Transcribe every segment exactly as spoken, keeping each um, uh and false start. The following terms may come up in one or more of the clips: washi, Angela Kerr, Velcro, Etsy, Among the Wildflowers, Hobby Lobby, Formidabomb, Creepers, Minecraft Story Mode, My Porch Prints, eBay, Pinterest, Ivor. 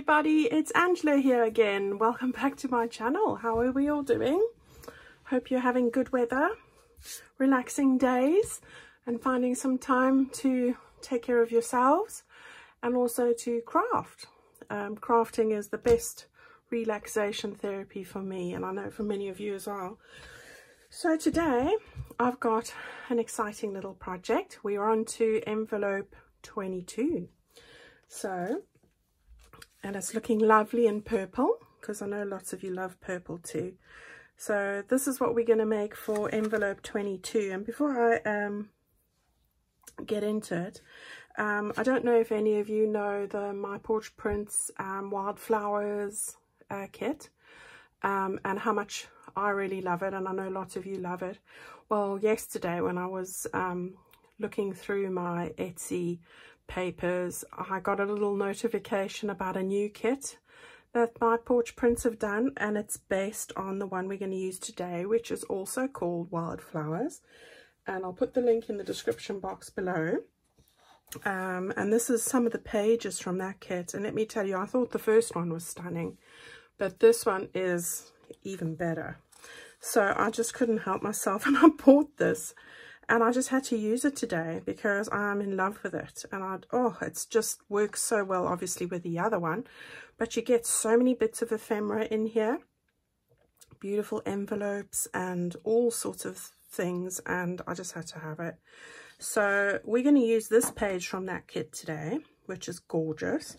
everybody, it's Angela here again. Welcome back to my channel. How are we all doing? Hope you're having good weather, relaxing days, and finding some time to take care of yourselves and also to craft. Um, crafting is the best relaxation therapy for me, and I know for many of you as well. So today I've got an exciting little project. We are on to envelope twenty-two. So, and it's looking lovely in purple because I know lots of you love purple too. So this is what we're going to make for envelope twenty-two. And before I um, get into it, um, I don't know if any of you know the My Porch Prints um, Wildflowers uh, kit um, and how much I really love it, and I know lots of you love it. Well, yesterday when I was um, looking through my Etsy papers, I got a little notification about a new kit that My Porch Prints have done, and it's based on the one we're going to use today, which is also called Wildflowers, and I'll put the link in the description box below. Um, and this is some of the pages from that kit, and let me tell you, I thought the first one was stunning, but this one is even better. So I just couldn't help myself, and I bought this, and I just had to use it today because I'm in love with it. And I'd, oh, it's just works so well, obviously, with the other one. But you get so many bits of ephemera in here. Beautiful envelopes and all sorts of things. And I just had to have it. So we're going to use this page from that kit today, which is gorgeous.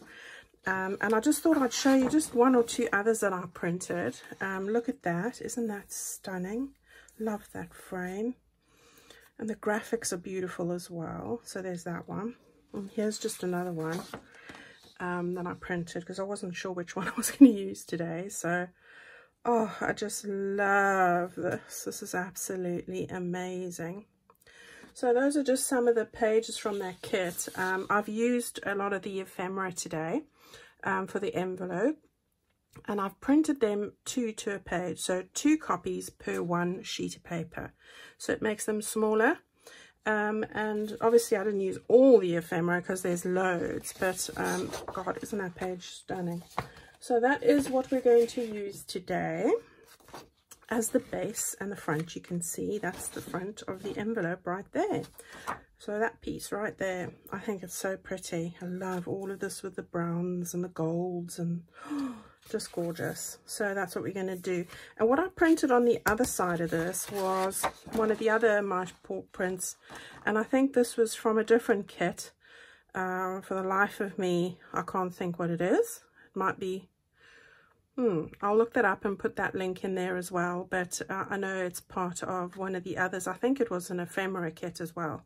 Um, and I just thought I'd show you just one or two others that I printed. Um, look at that. Isn't that stunning? Love that frame. And the graphics are beautiful as well. So there's that one. And here's just another one um, that I printed because I wasn't sure which one I was going to use today. So, oh, I just love this. This is absolutely amazing. So those are just some of the pages from that kit. Um, I've used a lot of the ephemera today um, for the envelope. And I've printed them two to a page, so two copies per one sheet of paper. So it makes them smaller. Um, and obviously I didn't use all the ephemera because there's loads, but um, God, isn't that page stunning? So that is what we're going to use today as the base and the front. You can see that's the front of the envelope right there. So that piece right there, I think it's so pretty. I love all of this with the browns and the golds and oh, just gorgeous. So that's what we're going to do. And what I printed on the other side of this was one of the other My Porch Prints. And I think this was from a different kit. Uh, for the life of me, I can't think what it is. It might be, hmm, I'll look that up and put that link in there as well. But uh, I know it's part of one of the others. I think it was an ephemera kit as well.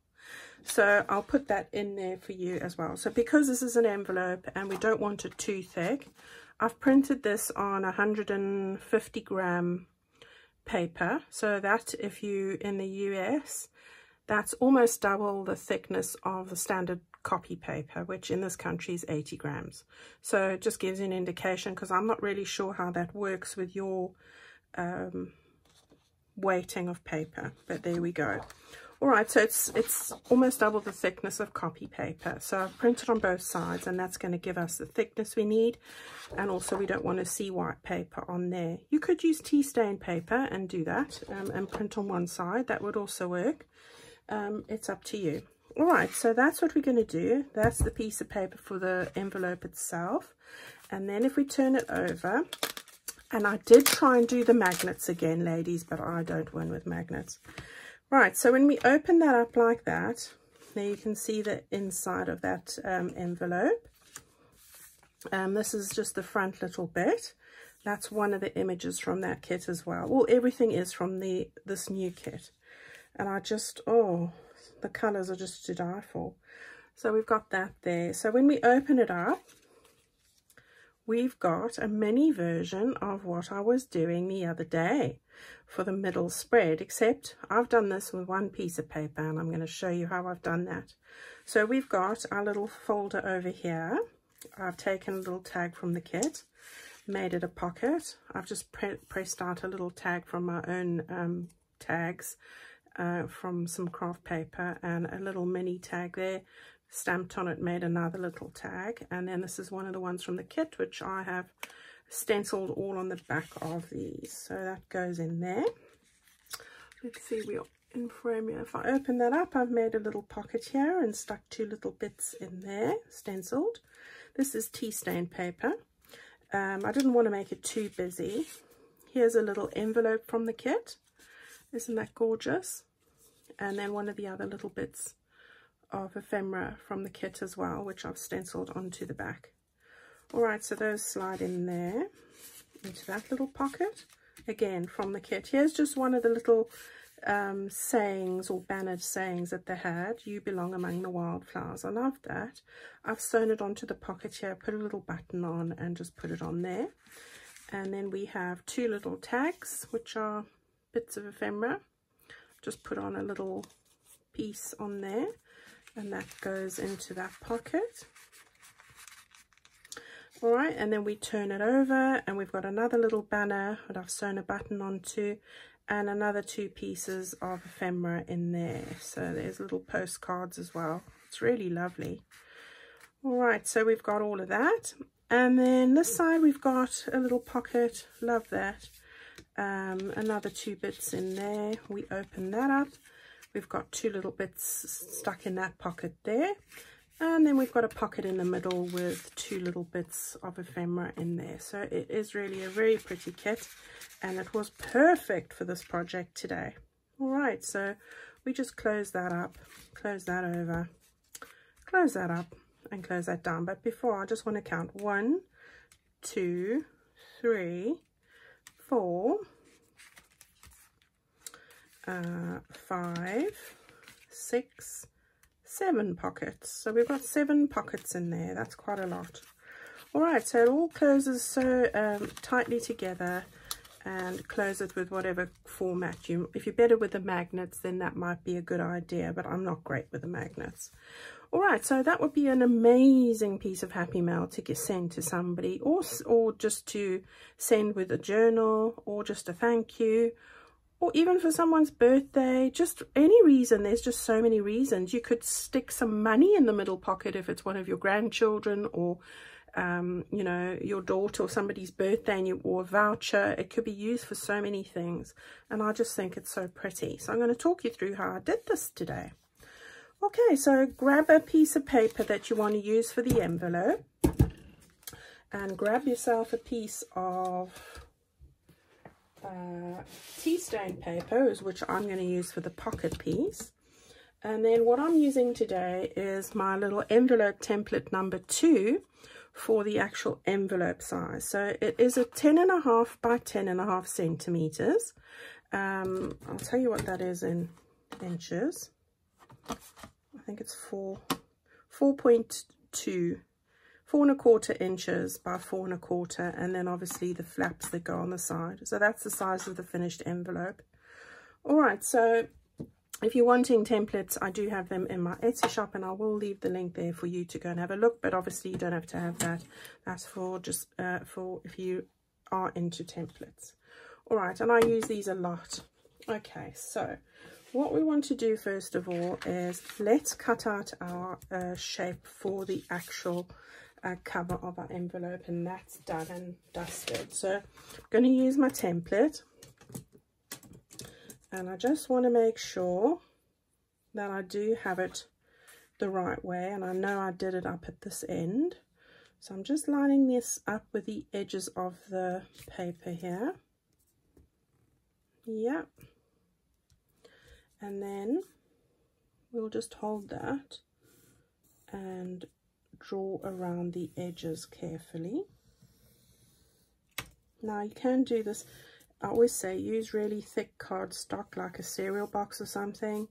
So I'll put that in there for you as well. So because this is an envelope and we don't want it too thick, I've printed this on one hundred fifty gram paper. So that if you in the U S, that's almost double the thickness of the standard copy paper, which in this country is eighty grams. So it just gives you an indication, because I'm not really sure how that works with your um, weighting of paper. But there we go. All right, so it's it's almost double the thickness of copy paper. So I've printed on both sides, and that's going to give us the thickness we need. And also we don't want to see white paper on there. You could use tea stain paper and do that um, and print on one side. That would also work. Um, it's up to you. All right, so that's what we're going to do. That's the piece of paper for the envelope itself. And then if we turn it over, and I did try and do the magnets again, ladies, but I don't win with magnets. Right, so when we open that up like that, now you can see the inside of that um, envelope. Um, this is just the front little bit. That's one of the images from that kit as well. Well, everything is from the this new kit. And I just, oh, the colours are just to die for. So we've got that there. So when we open it up, we've got a mini version of what I was doing the other day for the middle spread, except I've done this with one piece of paper, and I'm going to show you how I've done that. So we've got our little folder over here. I've taken a little tag from the kit, made it a pocket. I've just pre pressed out a little tag from my own um, tags uh, from some craft paper, and a little mini tag there stamped on it, made another little tag. And then this is one of the ones from the kit, which I have stenciled all on the back of these. So that goes in there. Let's see, we are in Premiere. If I open that up, I've made a little pocket here and stuck two little bits in there, stenciled. This is tea stain paper. Um, I didn't want to make it too busy. Here's a little envelope from the kit. Isn't that gorgeous? And then one of the other little bits of ephemera from the kit as well, which I've stenciled onto the back. All right, so those slide in there into that little pocket, again from the kit. Here's just one of the little um, sayings or bannered sayings that they had. You belong among the wildflowers. I love that. I've sewn it onto the pocket here, put a little button on and just put it on there. And then we have two little tags, which are bits of ephemera. Just put on a little piece on there, and that goes into that pocket. All right, and then we turn it over and we've got another little banner that I've sewn a button onto, and another two pieces of ephemera in there. So there's little postcards as well. It's really lovely. All right, so we've got all of that. And then this side we've got a little pocket, love that. Um, another two bits in there. We open that up. We've got two little bits stuck in that pocket there. And then we've got a pocket in the middle with two little bits of ephemera in there. So it is really a very pretty kit, and it was perfect for this project today. All right, so we just close that up, close that over, close that up and close that down. But before, I just want to count one, two, three, four, uh, five, six, seven pockets. So we've got seven pockets in there. That's quite a lot. All right, so it all closes so um, tightly together, and close it with whatever format you, if you're better with the magnets, then that might be a good idea, but I'm not great with the magnets. All right, so that would be an amazing piece of happy mail to get sent to somebody, or, or just to send with a journal, or just a thank you, or even for someone's birthday, just any reason. There's just so many reasons. You could stick some money in the middle pocket if it's one of your grandchildren, or um, you know, your daughter or somebody's birthday, and you, or a voucher. It could be used for so many things, and I just think it's so pretty. So I'm going to talk you through how I did this today. Okay, so grab a piece of paper that you want to use for the envelope, and grab yourself a piece of Uh, tea stain paper, is which I'm going to use for the pocket piece. And then what I'm using today is my little envelope template number two for the actual envelope size. So it is a ten and a half by ten and a half centimeters. Um, I'll tell you what that is in inches. I think it's four, four point two. Four and a quarter inches by four and a quarter, and then obviously the flaps that go on the side. So that's the size of the finished envelope. All right, so if you're wanting templates, I do have them in my Etsy shop, and I will leave the link there for you to go and have a look. But obviously you don't have to have that. That's for just uh, for if you are into templates. All right, and I use these a lot. Okay, so what we want to do first of all is let's cut out our uh, shape for the actual Uh, cover of our envelope, and that's done and dusted. So I'm going to use my template, and I just want to make sure that I do have it the right way, and I know I did it up at this end, so I'm just lining this up with the edges of the paper here. Yep, and then we'll just hold that and draw around the edges carefully. Now you can do this, I always say use really thick cardstock like a cereal box or something,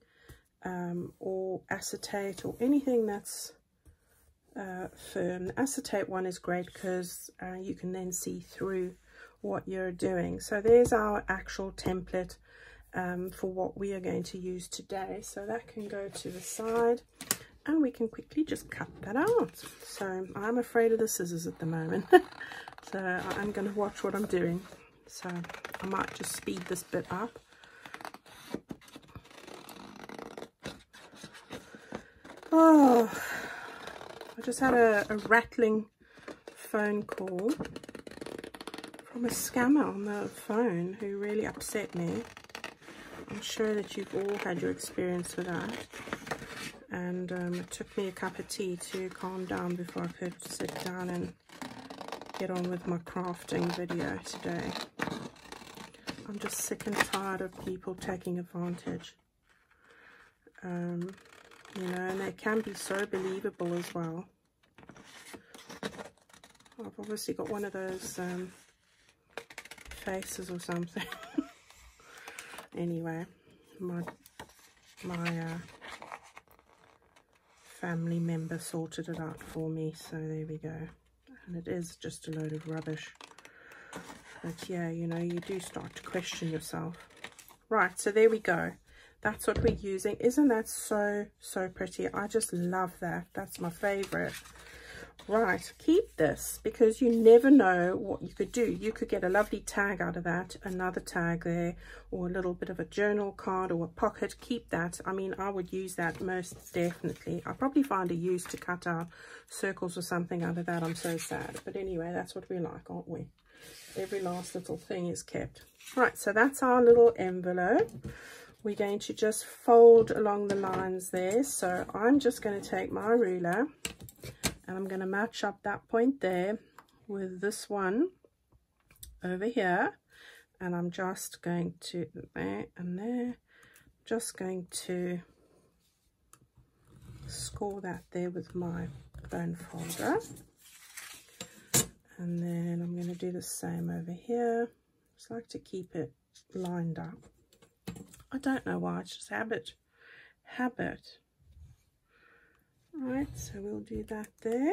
um, or acetate, or anything that's uh, firm. The acetate one is great because uh, you can then see through what you're doing. So there's our actual template um, for what we are going to use today. So that can go to the side, and we can quickly just cut that out. So I'm afraid of the scissors at the moment. So I'm going to watch what I'm doing. So I might just speed this bit up. Oh, just had a, a rattling phone call from a scammer on the phone who really upset me. I'm sure that you've all had your experience with that. And um, it took me a cup of tea to calm down before I could sit down and get on with my crafting video today. I'm just sick and tired of people taking advantage. Um, you know, and they can be so believable as well. I've obviously got one of those um, faces or something. Anyway, my, my uh, family member sorted it out for me, so there we go. And it is just a load of rubbish. But yeah, you know, you do start to question yourself. Right, so there we go. That's what we're using. Isn't that so, so pretty? I just love that. That's my favorite. Right, keep this because you never know what you could do. You could get a lovely tag out of that, another tag there, or a little bit of a journal card or a pocket. Keep that. I mean, I would use that most definitely. I'll probably find a use to cut out circles or something out of that. I'm so sad. But anyway, that's what we like, aren't we? Every last little thing is kept. Right, so that's our little envelope. We're going to just fold along the lines there. So I'm just going to take my ruler and I'm going to match up that point there with this one over here, and I'm just going to there and there, just going to score that there with my bone folder, and then I'm going to do the same over here. Just like to keep it lined up. I don't know why, it's just habit, habit. Right, so we'll do that there.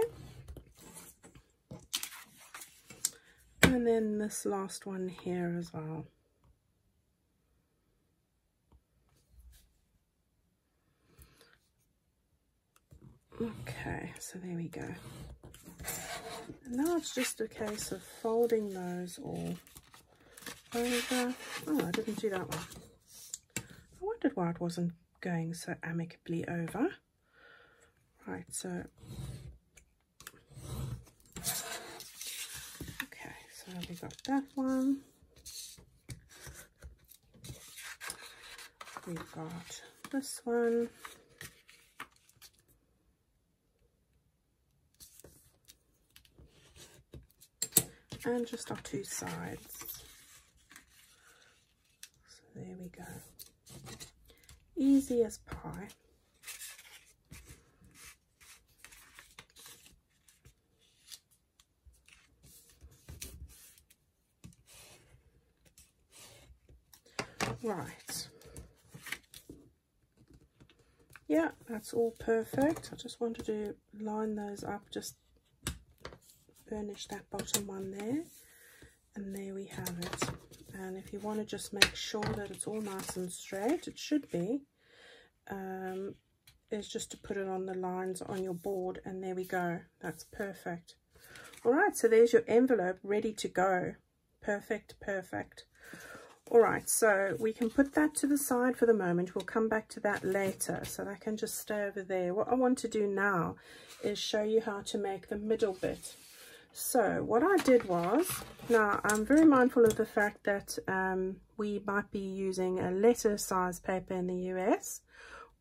And then this last one here as well. Okay, so there we go. And now it's just a case of folding those all over. Oh, I didn't do that one. I wondered why it wasn't going so amicably over. Right, so, okay, so we got that one, we've got this one, and just our two sides, so there we go, easy as pie. Right, yeah, that's all perfect. I just wanted to line those up, just burnish that bottom one there, and there we have it. And if you want to just make sure that it's all nice and straight, it should be, um, is just to put it on the lines on your board, and there we go, that's perfect. All right, so there's your envelope ready to go. Perfect, perfect. All right, so we can put that to the side for the moment. We'll come back to that later, so that can just stay over there. What I want to do now is show you how to make the middle bit. So what I did was, now I'm very mindful of the fact that um, we might be using a letter size paper in the U S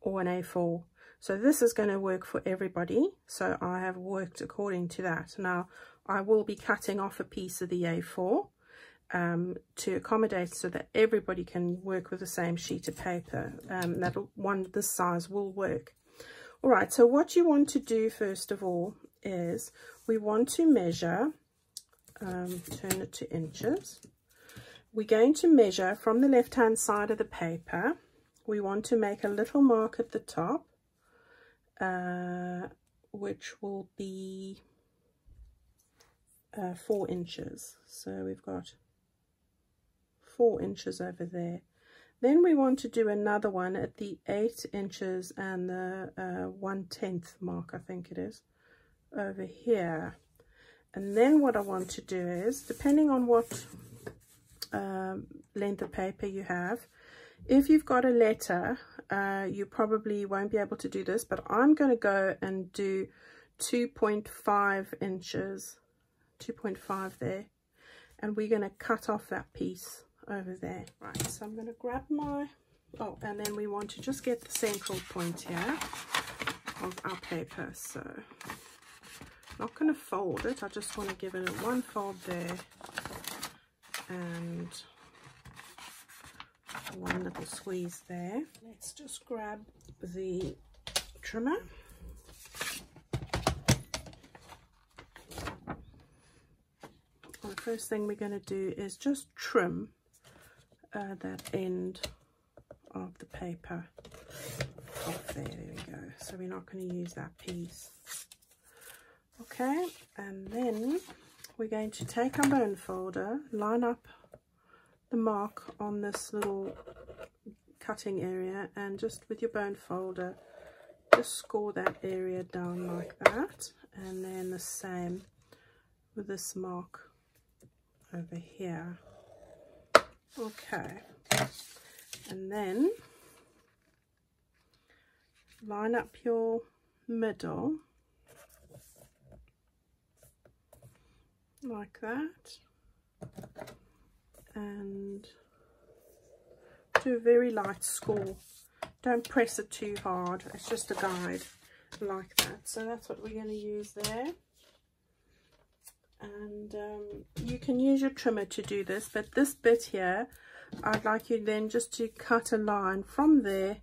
or an A four. So this is going to work for everybody. So I have worked according to that. Now I will be cutting off a piece of the A four. Um, to accommodate so that everybody can work with the same sheet of paper. Um, that one this size will work. All right, so what you want to do first of all is we want to measure, um, turn it to inches. We're going to measure from the left-hand side of the paper. We want to make a little mark at the top, uh, which will be uh, four inches. So we've got four inches over there. Then we want to do another one at the eight inches and the uh, one tenth mark, I think it is, over here. And then what I want to do is, depending on what um, length of paper you have, if you've got a letter, uh, you probably won't be able to do this, but I'm going to go and do two point five inches, two point five there, and we're going to cut off that piece over there. Right, so I'm going to grab my, oh, and then we want to just get the central point here of our paper. So I'm not going to fold it, I just want to give it one fold there and one little squeeze there. Let's just grab the trimmer. The first thing we're going to do is just trim uh, that end of the paper off there. There we go. So we're not going to use that piece. Okay, and then we're going to take our bone folder, line up the mark on this little cutting area, and just with your bone folder just score that area down like that, and then the same with this mark over here. Okay, and then line up your middle like that and do a very light score. Don't press it too hard, it's just a guide like that. So that's what we're going to use there. And um, you can use your trimmer to do this, but this bit here I'd like you then just to cut a line from there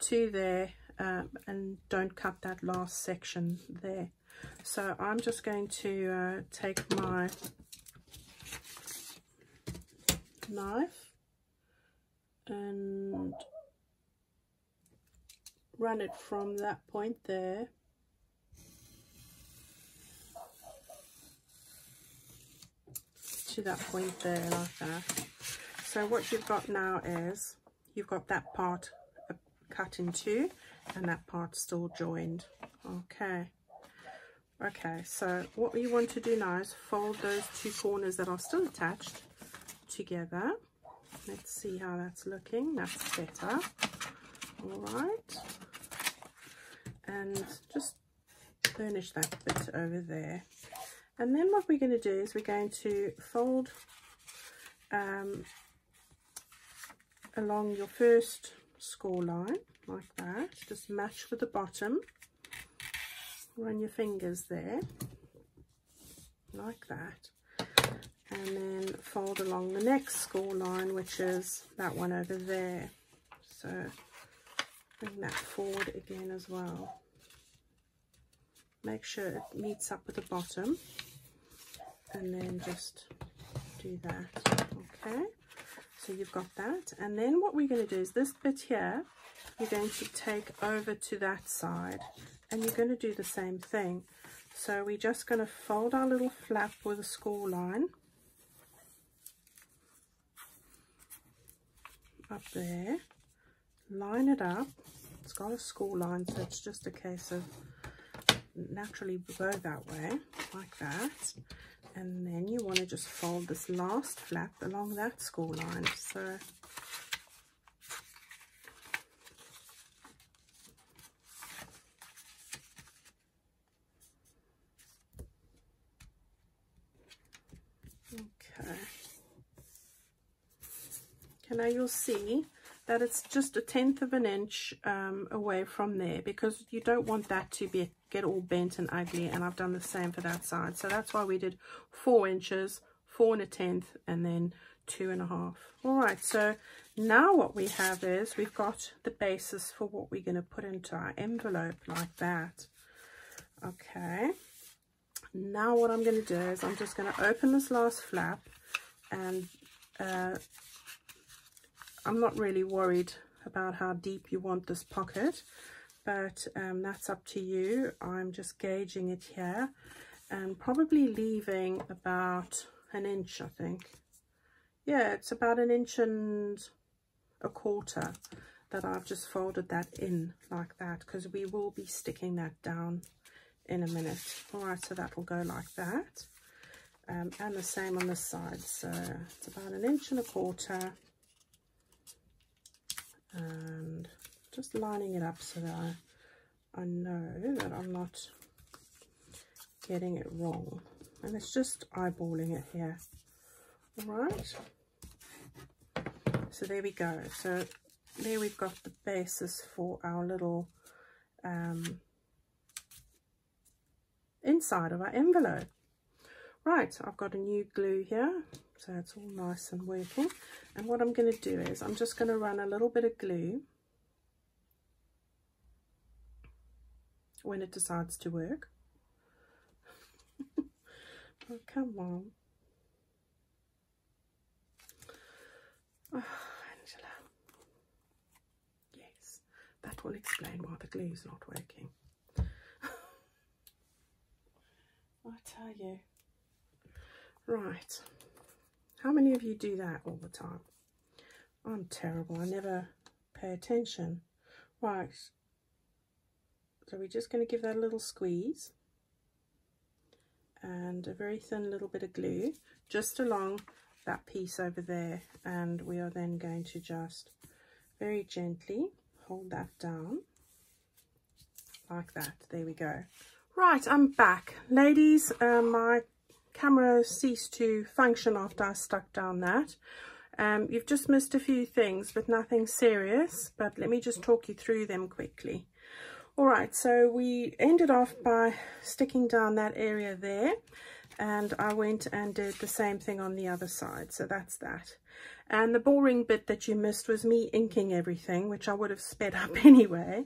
to there, um, and don't cut that last section there. So I'm just going to uh, take my knife and run it from that point there to that point there like that. So what you've got now is you've got that part cut in two and that part still joined. Okay, okay, so what you want to do now is fold those two corners that are still attached together. Let's see how that's looking. That's better. All right, and just burnish that bit over there. And then what we're going to do is we're going to fold um, along your first score line like that, just match with the bottom, run your fingers there like that, and then fold along the next score line, which is that one over there. So bring that forward again as well. Make sure it meets up with the bottom, and then just do that. Okay, so you've got that. And then what we're going to do is this bit here, you're going to take over to that side, and you're going to do the same thing. So we're just going to fold our little flap with a score line up there, line it up. It's got a score line, so it's just a case of naturally go that way like that, and then you want to just fold this last flap along that score line. So okay, okay, now you'll see that it's just a tenth of an inch um, away from there, because you don't want that to be get all bent and ugly. And I've done the same for that side, so that's why we did four inches, four and a tenth, and then two and a half. All right, so now what we have is we've got the basis for what we're going to put into our envelope like that. Okay, now what I'm going to do is I'm just going to open this last flap, and uh, I'm not really worried about how deep you want this pocket, but um, that's up to you. I'm just gauging it here and probably leaving about an inch, I think. Yeah, it's about an inch and a quarter that I've just folded that in like that, because we will be sticking that down in a minute. All right, so that will go like that, um, and the same on this side. So it's about an inch and a quarter, and just lining it up so that I, I know that I'm not getting it wrong. And it's just eyeballing it here. All right. So there we go. So there we've got the basis for our little um, inside of our envelope. Right, I've got a new glue here, so it's all nice and working. And what I'm going to do is I'm just going to run a little bit of glue when it decides to work. Oh, come on. Oh, Angela. Yes, that will explain why the glue is not working. I tell you. Right, how many of you do that all the time? I'm terrible, I never pay attention. Right, so we're just going to give that a little squeeze and a very thin little bit of glue just along that piece over there, and we are then going to just very gently hold that down like that. There we go. Right, I'm back, ladies. Uh, my camera ceased to function after I stuck down that. Um, you've just missed a few things, but nothing serious, but let me just talk you through them quickly. All right, so we ended off by sticking down that area there, and I went and did the same thing on the other side, so that's that. And the boring bit that you missed was me inking everything, which I would have sped up anyway.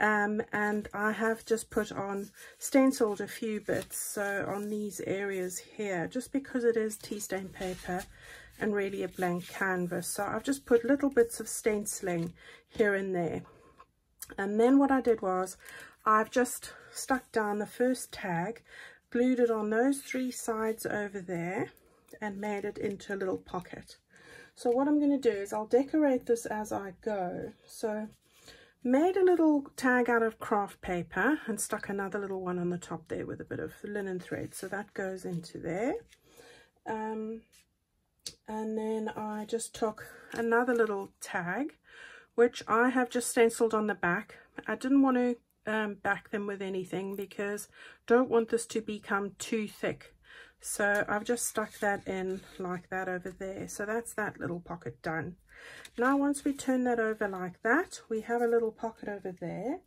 Um, and I have just put on, stenciled a few bits, so on these areas here, just because it is tea stain paper and really a blank canvas. So I've just put little bits of stenciling here and there. And then what I did was I've just stuck down the first tag, glued it on those three sides over there, and made it into a little pocket. So what I'm going to do is I'll decorate this as I go. So made a little tag out of craft paper and stuck another little one on the top there with a bit of linen thread, so that goes into there. Um, and then I just took another little tag which I have just stenciled on the back. I didn't want to um, back them with anything because I don't want this to become too thick, so I've just stuck that in like that over there. So that's that little pocket done. Now once we turn that over like that, we have a little pocket over there,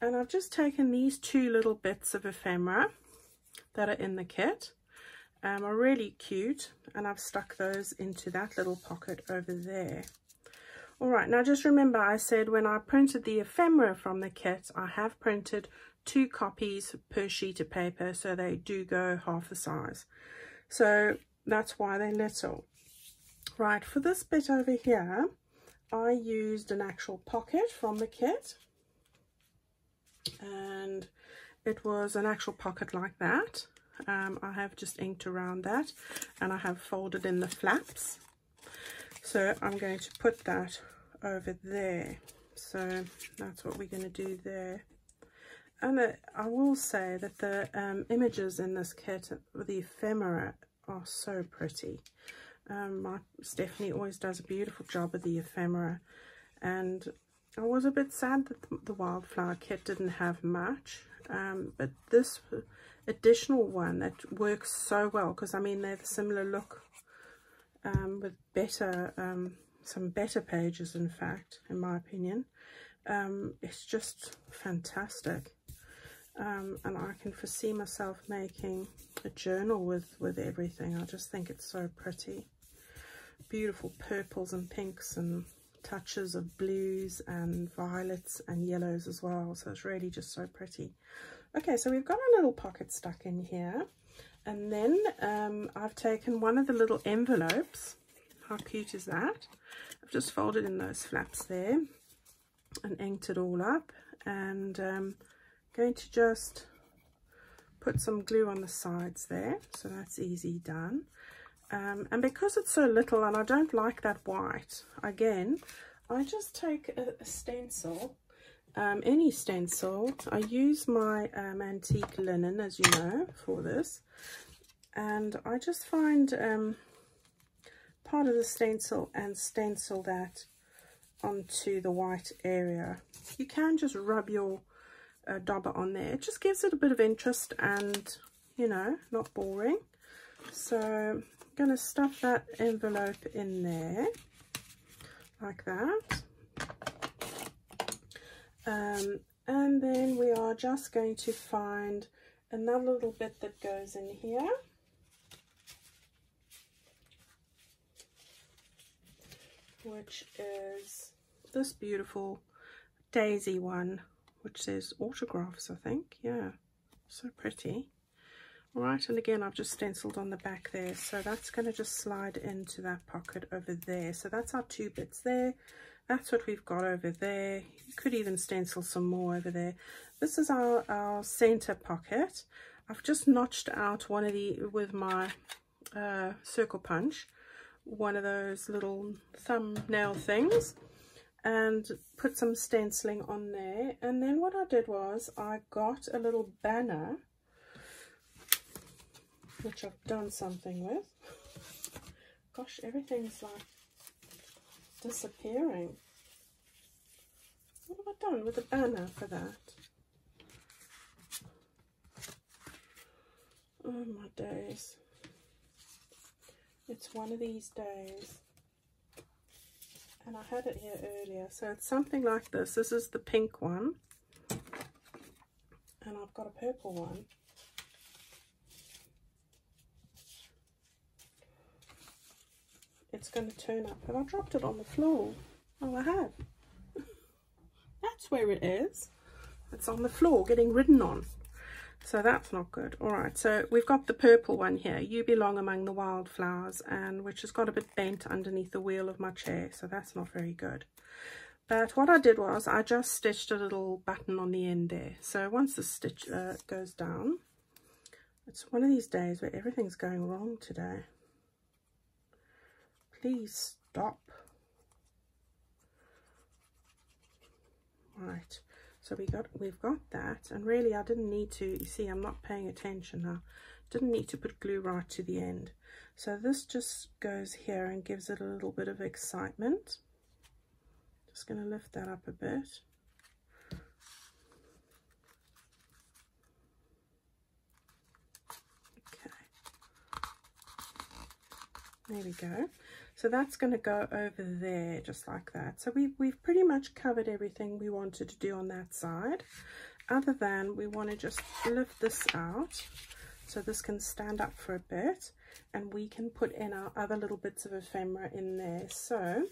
and I've just taken these two little bits of ephemera that are in the kit, um, are really cute, and I've stuck those into that little pocket over there. All right, now just remember I said when I printed the ephemera from the kit, I have printed two copies per sheet of paper, so they do go half the size, so that's why they're little. Right, for this bit over here, I used an actual pocket from the kit, and it was an actual pocket like that. Um, I have just inked around that, and I have folded in the flaps. So I'm going to put that over there. So that's what we're going to do there. And the, I will say that the um, images in this kit, the ephemera, are so pretty. Um, my Stephanie always does a beautiful job of the ephemera, and I was a bit sad that the wildflower kit didn't have much, um, but this additional one, that works so well, because I mean they have a similar look, um, with better um, some better pages, in fact, in my opinion. Um, it's just fantastic, um, and I can foresee myself making a journal with with everything. I just think it's so pretty. Beautiful purples and pinks and touches of blues and violets and yellows as well, so it's really just so pretty. Okay, so we've got a little pocket stuck in here, and then um, I've taken one of the little envelopes. How cute is that? I've just folded in those flaps there and inked it all up, and um, going to just put some glue on the sides there, so that's easy done. Um, and because it's so little and I don't like that white, again, I just take a, a stencil, um, any stencil. I use my um, antique linen, as you know, for this, and I just find um, part of the stencil and stencil that onto the white area. You can just rub your uh, dobber on there. It just gives it a bit of interest, and you know, not boring. So I'm going to stuff that envelope in there like that. Um, and then we are just going to find another little bit that goes in here. Which is this beautiful daisy one, which says autographs, I think. Yeah, so pretty. Right, and again, I've just stenciled on the back there. So that's going to just slide into that pocket over there. So that's our two bits there. That's what we've got over there. You could even stencil some more over there. This is our, our center pocket. I've just notched out one of the, with my uh, circle punch, one of those little thumbnail things, and put some stenciling on there. And then what I did was I got a little banner, which I've done something with. Gosh, everything's like disappearing. What have I done with the banner for that? Oh my days. It's one of these days, and I had it here earlier. So it's something like this. This is the pink one, and I've got a purple one. It's going to turn up. Have I dropped it on the floor? Oh, I have. That's where it is. It's on the floor, getting ridden on. So that's not good. All right, so we've got the purple one here, You Belong Among the Wildflowers, and which has got a bit bent underneath the wheel of my chair, so that's not very good. But what I did was I just stitched a little button on the end there. So once the stitch uh, goes down, it's one of these days where everything's going wrong today. Please stop. Right. So we got, we've got that, and really I didn't need to, you see I'm not paying attention now, didn't need to put glue right to the end. So this just goes here and gives it a little bit of excitement. Just going to lift that up a bit. Okay, there we go. So that's going to go over there just like that. So we, we've pretty much covered everything we wanted to do on that side, other than we want to just lift this out so this can stand up for a bit, and we can put in our other little bits of ephemera in there. So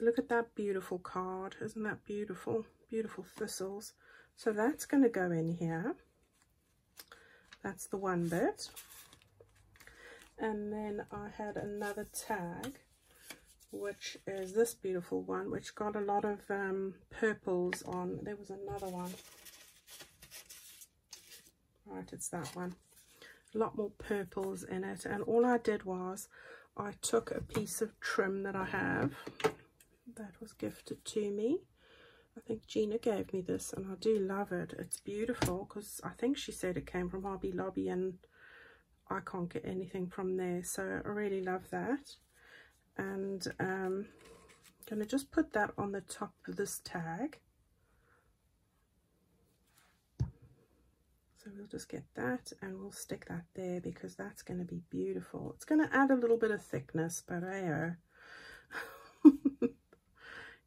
look at that beautiful card. Isn't that beautiful? Beautiful thistles. So that's going to go in here. That's the one bit. And then I had another tag, which is this beautiful one, which got a lot of um, purples on. There was another one. Right, it's that one. A lot more purples in it. And all I did was I took a piece of trim that I have that was gifted to me. I think Gina gave me this, and I do love it. It's beautiful because I think she said it came from Hobby Lobby, and I can't get anything from there, so I really love that. And um, I'm going to just put that on the top of this tag. So we'll just get that and we'll stick that there, because that's going to be beautiful. It's going to add a little bit of thickness, but hey oh.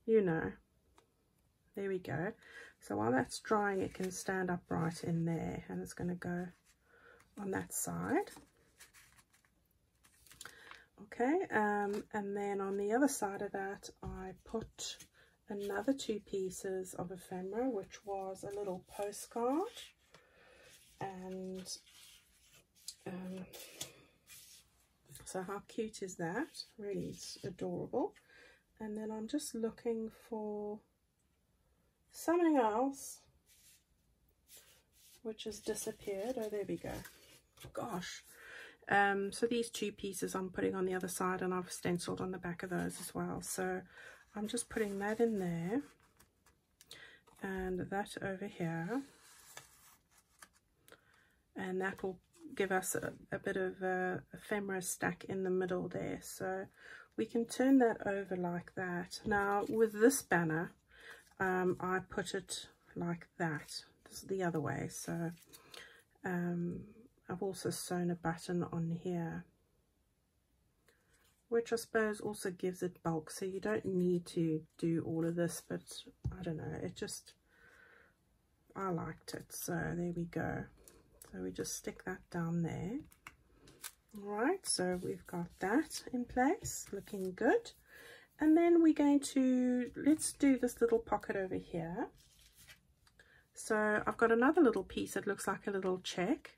You know. There we go. So while that's drying, it can stand up right in there, and it's going to go on that side. Okay, um, and then on the other side of that I put another two pieces of ephemera, which was a little postcard and um, so how cute is that? Really, it's adorable. And then I'm just looking for something else which has disappeared. Oh, there we go. Gosh, um so these two pieces I'm putting on the other side, and I've stenciled on the back of those as well. So I'm just putting that in there and that over here, and that will give us a, a bit of a ephemera stack in the middle there. So we can turn that over like that. Now with this banner, um I put it like that, this is the other way. So um, I've also sewn a button on here, which I suppose also gives it bulk, so you don't need to do all of this, but I don't know, it just, I liked it, so there we go. So we just stick that down there. All right, so we've got that in place, looking good. And then we're going to, let's do this little pocket over here. So I've got another little piece that looks like a little check,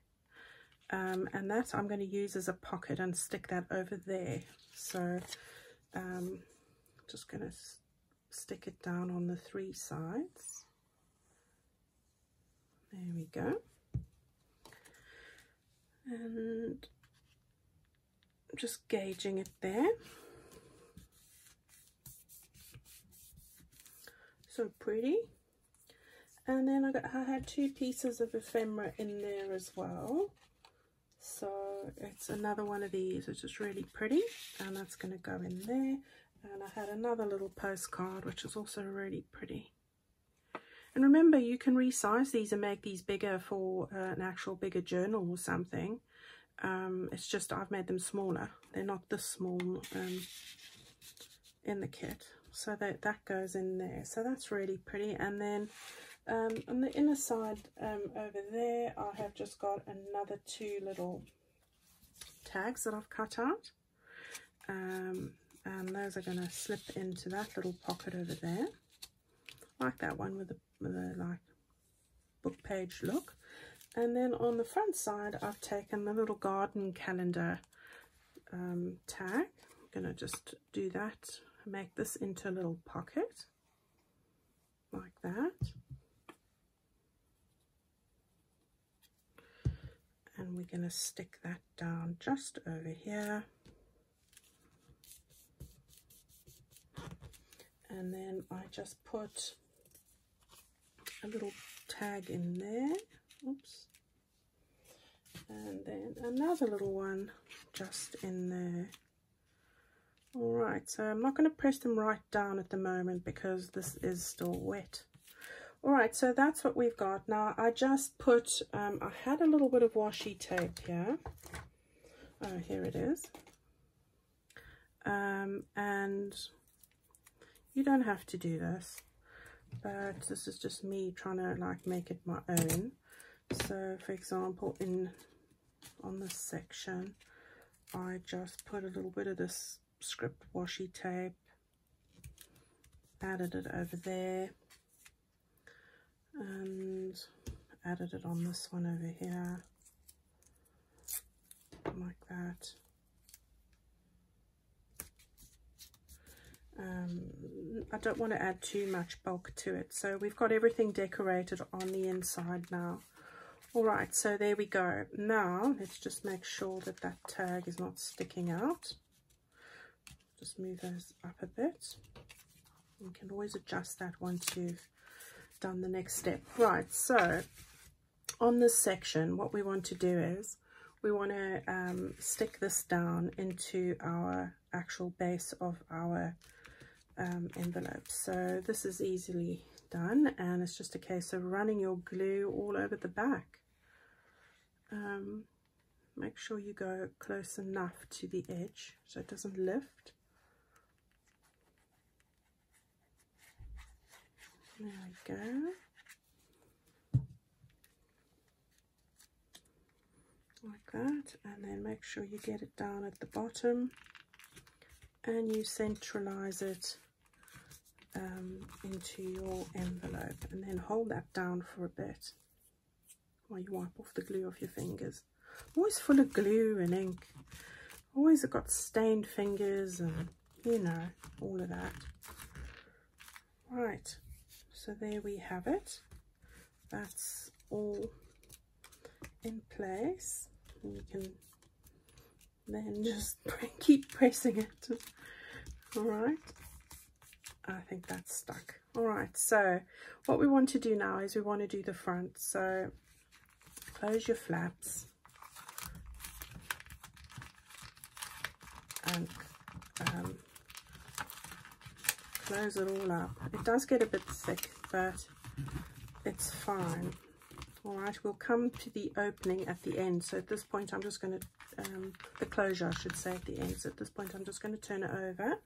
um, and that I'm going to use as a pocket and stick that over there. So um, just going to stick it down on the three sides. There we go. And just gauging it there. So pretty. And then I got, I had two pieces of ephemera in there as well. So it's another one of these, which is really pretty, and that's going to go in there. And I had another little postcard, which is also really pretty. And remember, you can resize these and make these bigger for uh, an actual bigger journal or something. Um, it's just I've made them smaller. They're not this small um, in the kit. So that, that goes in there. So that's really pretty. And then um, on the inner side um, over there, I have just got another two little tags that I've cut out. Um, and those are going to slip into that little pocket over there. Like that one with the, with the like book page look. And then on the front side, I've taken the little garden calendar um, tag. I'm going to just do that, make this into a little pocket like that. And we're going to stick that down just over here. And then I just put a little tag in there. Oops. And then another little one just in there. All right, so I'm not going to press them right down at the moment because this is still wet. All right, so that's what we've got. Now I just put, um, I had a little bit of washi tape here. Oh, here it is. Um, and you don't have to do this, but this is just me trying to like make it my own. So for example, in on this section, I just put a little bit of this script washi tape, added it over there, and added it on this one over here like that. um, I don't want to add too much bulk to it, so we've got everything decorated on the inside now. All right, so there we go. Now let's just make sure that that tag is not sticking out. Just move those up a bit. You can always adjust that once you've done the next step. Right, so on this section, what we want to do is we want to um, stick this down into our actual base of our um, envelope. So this is easily done, and it's just a case of running your glue all over the back. Um, make sure you go close enough to the edge so it doesn't lift. There we go. Like that. And then make sure you get it down at the bottom and you centralize it um, into your envelope, and then hold that down for a bit while you wipe off the glue off your fingers. Always full of glue and ink. Always I've got stained fingers and, you know, all of that. Right. So there we have it. That's all in place. And you can then just keep pressing it. All right. I think that's stuck. All right. So what we want to do now is we want to do the front. So close your flaps and um, close it all up. It does get a bit thick, but it's fine. All right, we'll come to the opening at the end. So at this point, I'm just going to, um, the closure, I should say, at the end. So at this point, I'm just going to turn it over.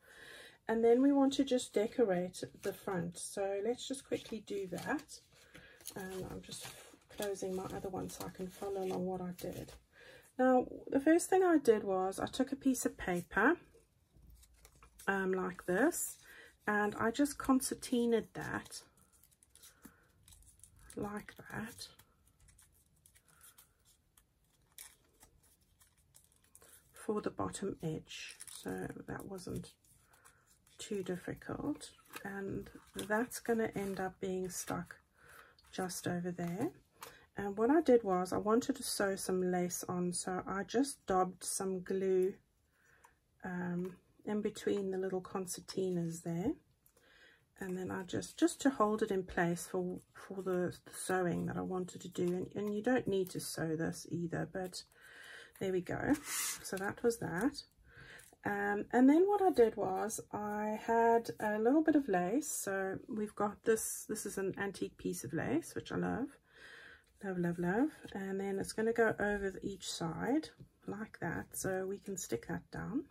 And then we want to just decorate the front. So let's just quickly do that. Um, I'm just closing my other one so I can follow along what I did. Now, the first thing I did was I took a piece of paper, um, like this, and I just concertinaed that, like that. For the bottom edge, so that wasn't too difficult, and that's going to end up being stuck just over there. And what I did was I wanted to sew some lace on, so I just dabbed some glue um, in between the little concertinas there, and then I just just to hold it in place for for the, the sewing that I wanted to do. And, and you don't need to sew this either, but there we go. So that was that. Um, and then what I did was I had a little bit of lace. So we've got this. This is an antique piece of lace, which I love. Love, love, love. And then it's going to go over each side like that. So we can stick that down.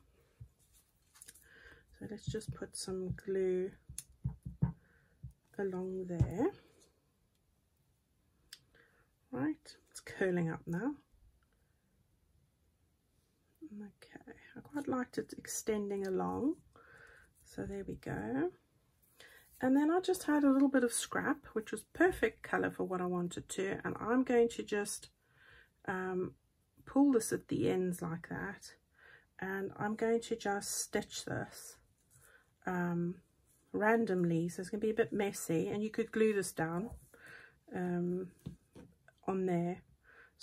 So let's just put some glue along there. Right. It's curling up now. Okay, I quite liked it extending along, so there we go. And then I just had a little bit of scrap, which was perfect color for what I wanted to, and I'm going to just um, pull this at the ends like that, and I'm going to just stitch this um, randomly, so it's going to be a bit messy, and you could glue this down um, on there.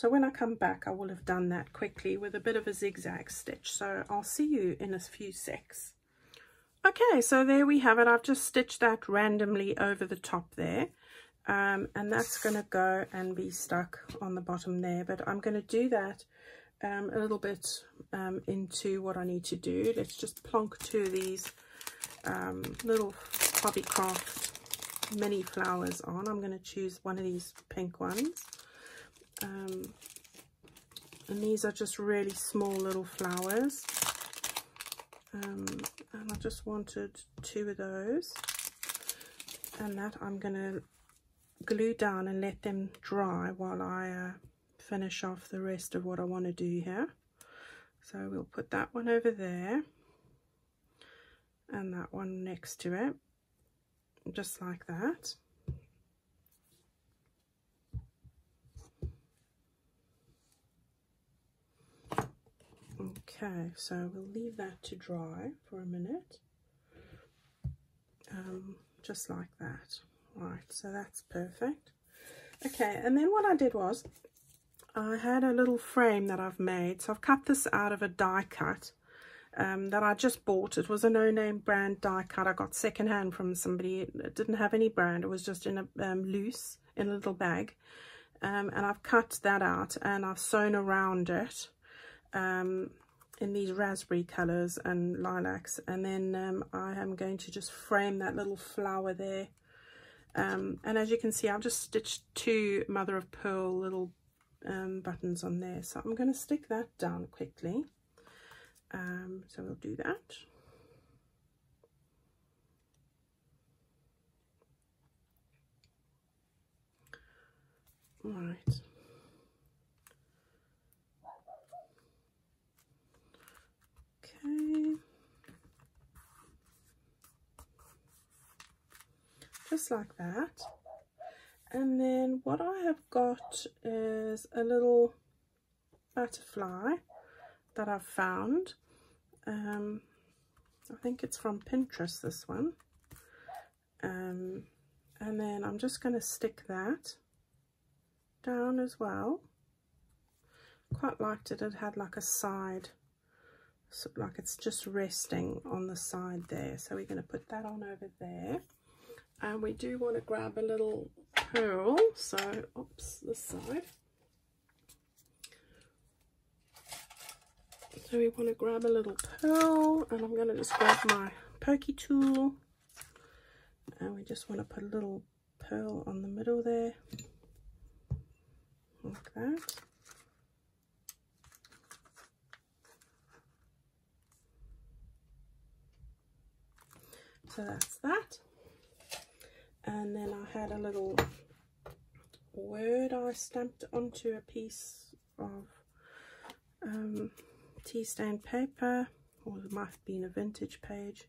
So when I come back, I will have done that quickly with a bit of a zigzag stitch. So I'll see you in a few secs. Okay, so there we have it. I've just stitched that randomly over the top there. Um, and that's going to go and be stuck on the bottom there. But I'm going to do that um, a little bit um, into what I need to do. Let's just plonk two of these um, little Hobby Craft mini flowers on. I'm going to choose one of these pink ones. Um, and these are just really small little flowers, um, and I just wanted two of those, and that I'm going to glue down and let them dry while I uh, finish off the rest of what I want to do here. So we'll put that one over there and that one next to it, just like that. Okay, so we'll leave that to dry for a minute, um, just like that. Right, so that's perfect. Okay, and then what I did was I had a little frame that I've made. So I've cut this out of a die cut um, that I just bought. It was a no-name brand die cut. I got secondhand from somebody. It didn't have any brand. It was just in a um, loose, in a little bag. Um, and I've cut that out and I've sewn around it. Um, in these raspberry colors and lilacs, and then um, I am going to just frame that little flower there, um, and as you can see I've just stitched two mother of pearl little um, buttons on there, so I'm going to stick that down quickly. Um, so we'll do that. All right. Just like that. And then what I have got is a little butterfly that I've found. Um, I think it's from Pinterest, this one. Um, and then I'm just going to stick that down as well. Quite liked it. It had like a side. So like it's just resting on the side there, so we're going to put that on over there. And we do want to grab a little pearl, so oops, this side. So we want to grab a little pearl, and I'm going to just grab my pokey tool, and we just want to put a little pearl on the middle there, that. So that's that. And then I had a little word I stamped onto a piece of um, tea stained paper, or it might have been a vintage page,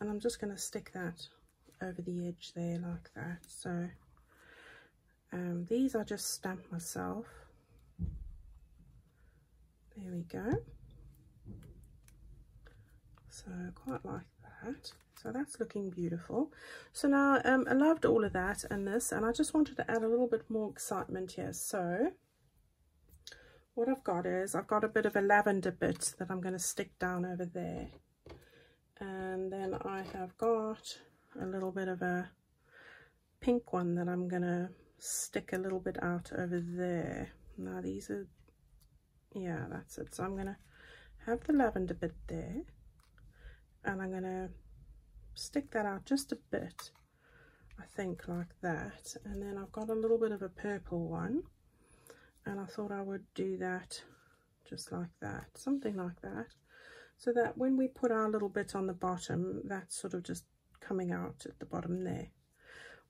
and I'm just going to stick that over the edge there like that. So um, these I just stamped myself. There we go. So quite like that. So that's looking beautiful. So now um, I loved all of that and this, and I just wanted to add a little bit more excitement here. So what I've got is I've got a bit of a lavender bit that I'm going to stick down over there. And then I have got a little bit of a pink one that I'm going to stick a little bit out over there. Now these are, yeah, that's it. So I'm going to have the lavender bit there, and I'm going to stick that out just a bit, I think, like that. And then I've got a little bit of a purple one, and I thought I would do that just like that, something like that, so that when we put our little bit on the bottom, that's sort of just coming out at the bottom there.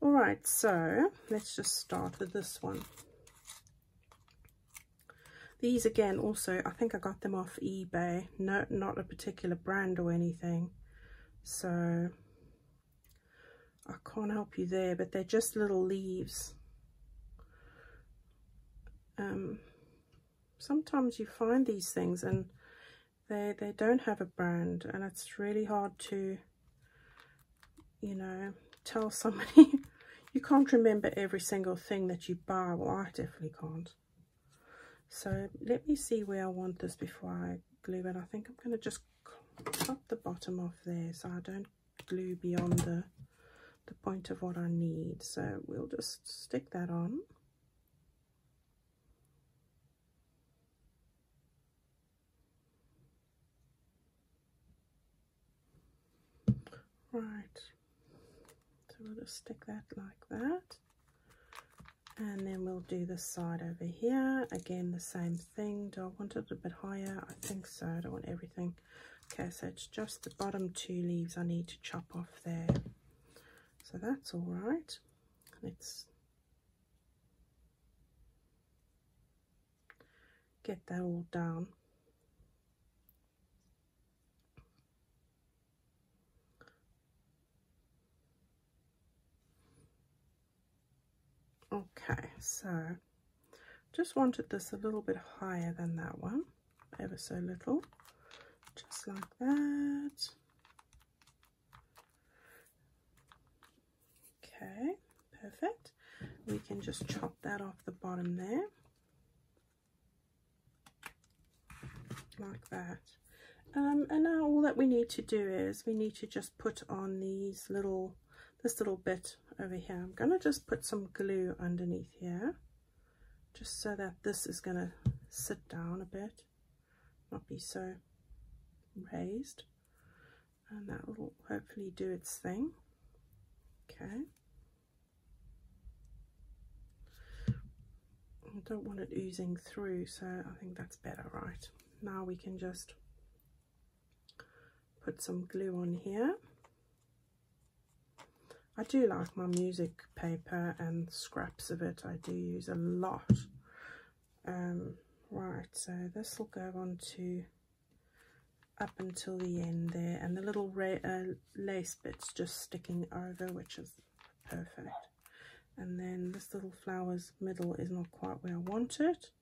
All right, so let's just start with this one. These again, also I think I got them off eBay. No, not a particular brand or anything, so I can't help you there, but they're just little leaves. Um, sometimes you find these things and they they don't have a brand, and it's really hard to, you know, tell somebody. You can't remember every single thing that you buy. Well, I definitely can't. So let me see where I want this before I glue it. I think I'm going to just cut the bottom off there so I don't glue beyond the, the point of what I need. So we'll just stick that on. Right, so we'll just stick that like that, and then we'll do this side over here again, the same thing. Do I want it a bit higher? I think so. I don't want everything. Okay, so it's just the bottom two leaves I need to chop off there, so that's all right. Let's get that all down. Okay, so just wanted this a little bit higher than that one, ever so little, just like that. Okay, perfect. We can just chop that off the bottom there, like that. Um, and now all that we need to do is we need to just put on these little, this little bit over here. I'm going to just put some glue underneath here just so that this is going to sit down a bit, not be so raised, and that will hopefully do its thing. Okay, I don't want it oozing through, so I think that's better. Right, now we can just put some glue on here. I do like my music paper and scraps of it. I do use a lot. Um, right, so this will go on to up until the end there, and the little ra uh, lace bit's just sticking over, which is perfect. And then this little flower's middle is not quite where I want it,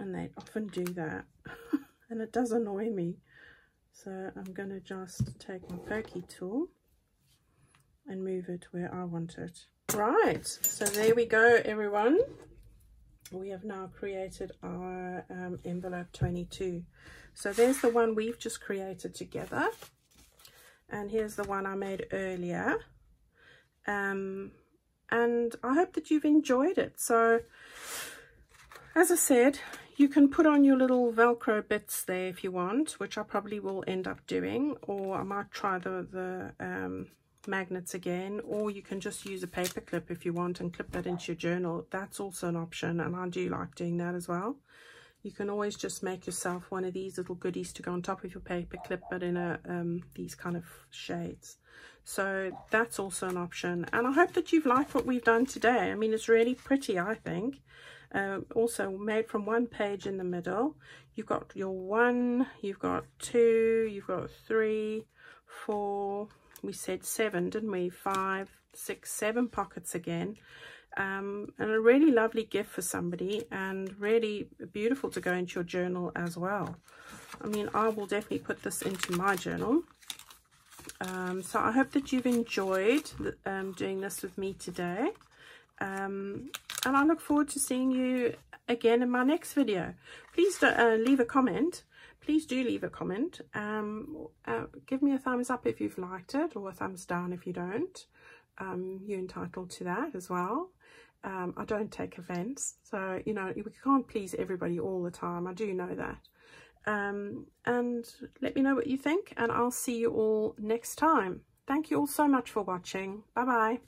and they often do that, and it does annoy me. So I'm going to just take my pokey tool and move it where I want it. Right, so there we go, everyone. We have now created our um, envelope twenty-two. So there's the one we've just created together, and here's the one I made earlier. Um, and I hope that you've enjoyed it. So as I said, you can put on your little Velcro bits there if you want, which I probably will end up doing, or I might try the, the um, magnets again, or you can just use a paper clip if you want and clip that into your journal. That's also an option, and I do like doing that as well. You can always just make yourself one of these little goodies to go on top of your paper clip, but in a um, these kind of shades. So that's also an option. And I hope that you've liked what we've done today. I mean, it's really pretty, I think. Um, also made from one page in the middle. You've got your one, you've got two, you've got three, four, we said seven, didn't we? Five, six, seven pockets again. Um, and a really lovely gift for somebody, and really beautiful to go into your journal as well. I mean, I will definitely put this into my journal. Um, so I hope that you've enjoyed um, doing this with me today. Um, and I look forward to seeing you again in my next video. Please do, uh, leave a comment. Please do leave a comment. Um, uh, give me a thumbs up if you've liked it, or a thumbs down if you don't. Um, you're entitled to that as well. Um, I don't take offense. So, you know, we can't please everybody all the time. I do know that. Um, and let me know what you think, and I'll see you all next time. Thank you all so much for watching. Bye-bye.